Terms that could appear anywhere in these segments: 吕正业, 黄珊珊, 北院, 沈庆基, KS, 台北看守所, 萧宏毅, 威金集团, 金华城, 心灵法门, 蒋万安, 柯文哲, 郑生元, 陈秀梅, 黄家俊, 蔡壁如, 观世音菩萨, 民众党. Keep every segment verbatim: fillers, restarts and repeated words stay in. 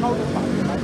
高的反应来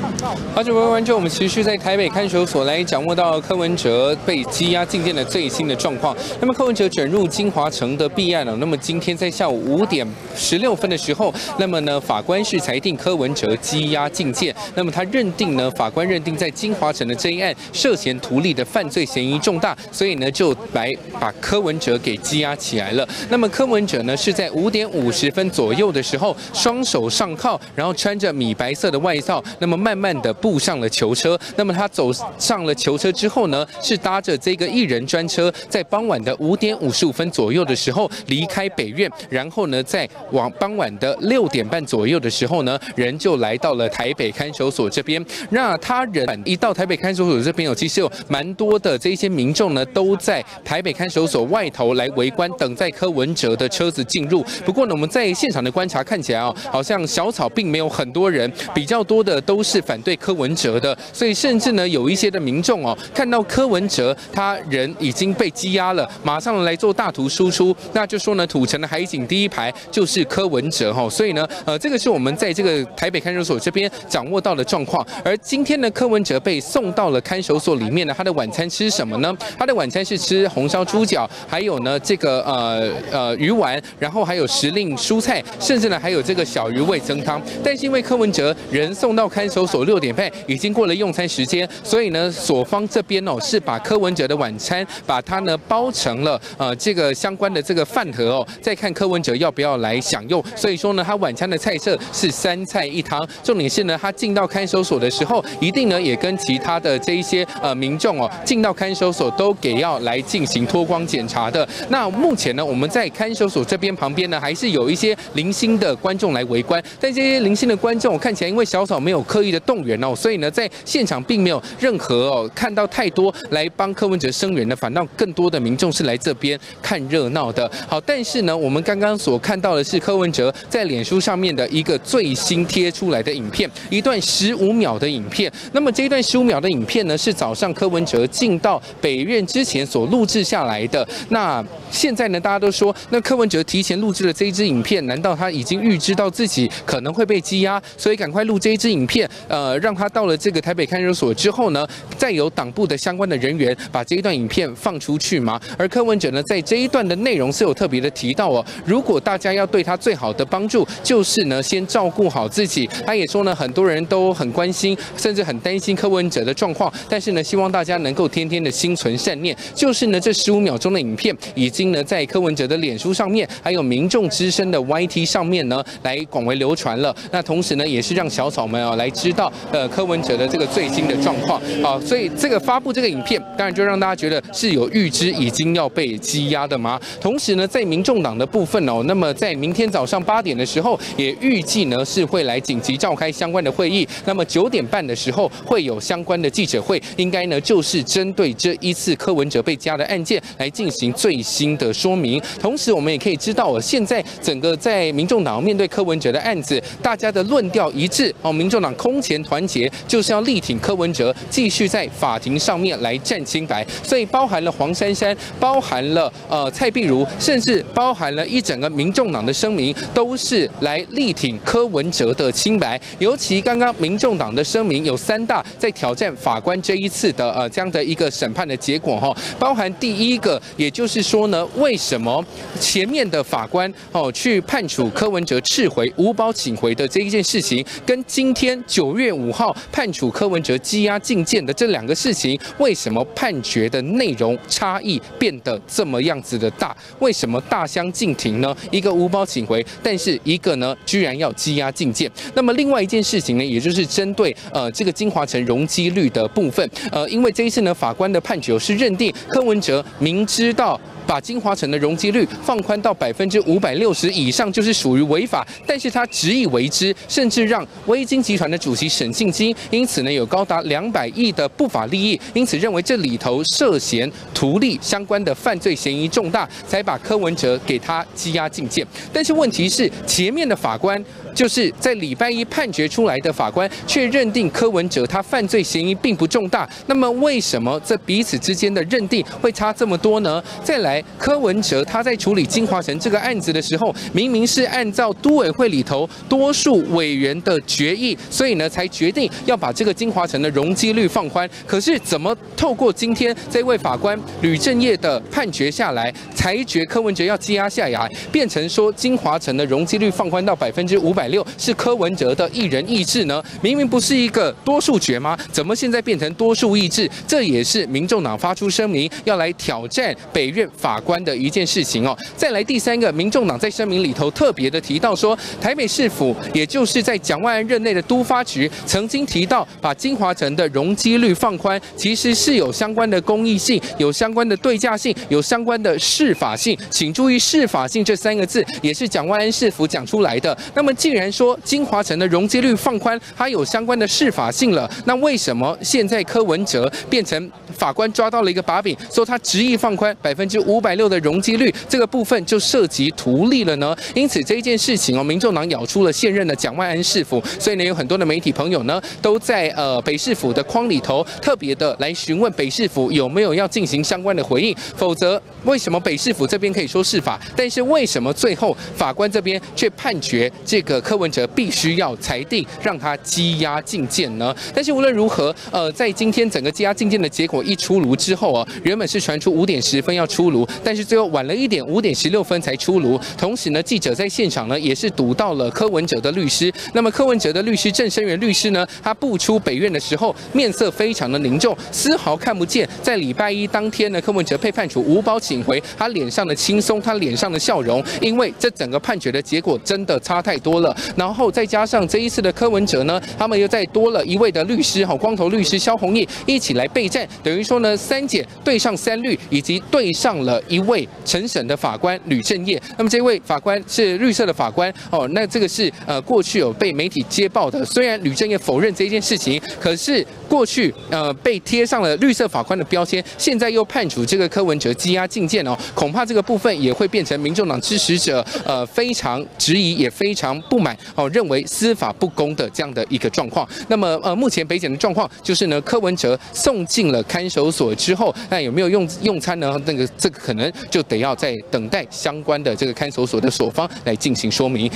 看到。好，这完完之后，我们持续在台北看守所来掌握到柯文哲被羁押进监的最新的状况。那么柯文哲卷入金华城的弊案了。那么今天在下午五点十六分的时候，那么呢，法官是裁定柯文哲羁押进监。那么他认定呢，法官认定在金华城的这一案涉嫌图利的犯罪嫌疑重大，所以呢就来把柯文哲给羁押起来了。那么柯文哲呢是在五点五十分左右的时候，双手上铐，然后穿着米白色的外套，那么慢慢的步上了囚车。那么他走上了囚车之后呢，是搭着这个一人专车，在傍晚的五点五十五分左右的时候离开北院，然后呢，在往傍晚的六点半左右的时候呢，人就来到了台北看守所这边。那他人一到台北看守所这边，有其实有蛮多的这些民众呢，都在台北看守所外头来围观，等在柯文哲的车子进入。不过呢，我们在现场的观察看起来啊、哦，好像小草并没有很多人，比较多的都是反对柯文哲的，所以甚至呢有一些的民众哦，看到柯文哲他人已经被羁押了，马上来做大图输出，那就说呢土城的海景第一排就是柯文哲哈、哦，所以呢呃这个是我们在这个台北看守所这边掌握到的状况。而今天呢柯文哲被送到了看守所里面呢，他的晚餐吃什么呢？他的晚餐是吃红烧猪脚，还有呢这个呃呃鱼丸，然后还有时令蔬菜，甚至呢还有这个小鱼味增汤。但是因为柯文哲人送到看守所六点半，已经过了用餐时间，所以呢所方这边哦是把柯文哲的晚餐把它呢包成了呃这个相关的这个饭盒哦，再看柯文哲要不要来享用。所以说呢他晚餐的菜色是三菜一汤。重点是呢他进到看守所的时候，一定呢也跟其他的这一些呃民众哦进到看守所都给要来进行脱光检查的。那目前呢我们在看守所这边旁边呢还是有一些零星的观众来围观，但这些零星的观众看起来因为小草没有刻意的动员哦，所以呢在现场并没有任何哦看到太多来帮柯文哲声援的，反倒更多的民众是来这边看热闹的。好，但是呢我们刚刚所看到的是柯文哲在脸书上面的一个最新贴出来的影片，一段十五秒的影片。那么这一段十五秒的影片呢是早上柯文哲进到北院之前所录制下来的。那现在呢大家都说那柯文哲提前录制了这一支影片，难道他已经预知到自己可能会被羁押，所以赶快录这一支影片，呃让他到了这个台北看守所之后呢，再由党部的相关的人员把这一段影片放出去嘛？而柯文哲呢在这一段的内容是有特别的提到哦，如果大家要对他最好的帮助就是呢先照顾好自己。他也说呢很多人都很关心甚至很担心柯文哲的状况，但是呢希望大家能够天天的心存善念。就是呢这十五秒钟的影片已经呢在柯文哲的脸书上面还有民众之声的 Y T 上面呢来广为流传了。那同时呢也是让小草们啊、哦、来知道呃柯文哲的这个最新的状况啊，所以这个发布这个影片当然就让大家觉得是有预知已经要被羁押的嘛。同时呢在民众党的部分哦，那么在明天早上八点的时候也预计呢是会来紧急召开相关的会议，那么九点半的时候会有相关的记者会，应该呢就是针对这一次柯文哲被羁押的案件来进行最新的说明。同时我们也可以知道哦，现在整个在民众党面对柯文哲的案子，大家的论调一致哦，民众党空前团结，就是要力挺柯文哲继续在法庭上面来站清白。所以包含了黄珊珊，包含了呃蔡壁如，甚至包含了一整个民众党的声明，都是来力挺柯文哲的清白。尤其刚刚民众党的声明有三大在挑战法官这一次的呃这样的一个审判的结果哈、哦，包含第一个，也就是说呢，为什么前面的法官哦去判处柯文哲撤回无保请回的这一件事情，跟今天九月五号判处柯文哲羁押进监的这两个事情，为什么判决的内容差异变得这么样子的大？为什么大相径庭呢？一个无保请回，但是一个呢居然要羁押进监。那么另外一件事情呢，也就是针对呃这个金华城容积率的部分，呃，因为这一次呢法官的判决是认定柯文哲明知道把金华城的容积率放宽到百分之五百六十以上就是属于违法，但是他执意为之，甚至让威金集团的主席沈庆基因此呢有高达两百亿的不法利益，因此认为这里头涉嫌图利相关的犯罪嫌疑重大，才把柯文哲给他羁押进监。但是问题是前面的法官就是在礼拜一判决出来的法官却认定柯文哲他犯罪嫌疑并不重大。那么为什么这彼此之间的认定会差这么多呢？再来，柯文哲他在处理金华城这个案子的时候，明明是按照都委会里头多数委员的决议，所以呢才决定要把这个金华城的容积率放宽。可是怎么透过今天这位法官吕正业的判决下来，裁决柯文哲要羁押下来，变成说金华城的容积率放宽到百分之五百六是柯文哲的一人意志呢？明明不是一个多数决吗？怎么现在变成多数意志？这也是民众党发出声明要来挑战北院法官的一件事情哦。再来第三个，民众党在声明里头特别的提到说，台北市府也就是在蒋万安任内的都发局曾经提到，把金华城的容积率放宽，其实是有相关的公益性、有相关的对价性、有相关的适法性。请注意“适法性”这三个字，也是蒋万安市府讲出来的。那么既然说金华城的容积率放宽，它有相关的适法性了，那为什么现在柯文哲变成法官抓到了一个把柄，说他执意放宽百分之五百六的容积率这个部分就涉及图利了呢？因此这件事情哦，民众党咬出了现任的蒋万安市府，所以呢有很多的媒体朋友呢都在呃北市府的框里头特别的来询问北市府有没有要进行相关的回应，否则为什么北市府这边可以说适法，但是为什么最后法官这边却判决这个柯文哲必须要裁定让他羁押禁见呢？但是无论如何，呃，在今天整个羁押禁见的结果一出炉之后啊，原本是传出五点十分要出炉，但是最后晚了一点，五点十六分才出炉。同时呢，记者在现场呢也是堵到了柯文哲的律师。那么柯文哲的律师郑生元律师呢，他步出北院的时候，面色非常的凝重，丝毫看不见在礼拜一当天呢，柯文哲被判处无保请回他脸上的轻松，他脸上的笑容，因为这整个判决的结果真的差太多了。然后再加上这一次的柯文哲呢，他们又再多了一位的律师，光头律师萧宏毅一起来备战，等于说呢，三检对上三律，以及对上了一位承审的法官吕正业。那么这位法官是绿色的法官哦，那这个是呃过去有被媒体揭爆的，虽然吕正业否认这件事情，可是过去呃被贴上了绿色法官的标签，现在又判处这个柯文哲羁押禁见哦，恐怕这个部分也会变成民众党支持者呃非常质疑也非常不满哦，认为司法不公的这样的一个状况。那么呃目前北检的状况就是呢，柯文哲送进了看守所之后，那有没有用用餐呢？那个这个可能就得要再等待相关的这个看守所的所方来进行说明。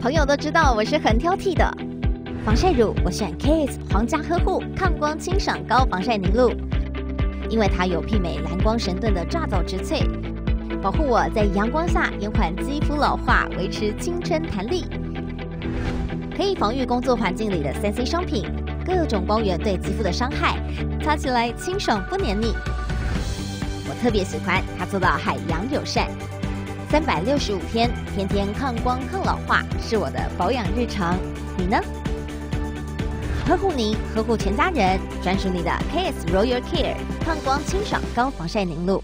朋友都知道我是很挑剔的，防晒乳我选 K S 皇家呵护抗光清爽高防晒凝露，因为它有媲美蓝光神盾的抓藻植萃，保护我在阳光下延缓肌肤老化，维持青春弹力，可以防御工作环境里的三 C 商品各种光源对肌肤的伤害，擦起来清爽不黏腻。我特别喜欢它做到海洋友善，三百六十五天，天天抗光抗老化，是我的保养日常。你呢？呵护你，呵护全家人，专属你的 K S Royal Care 抗光清爽高防晒凝露。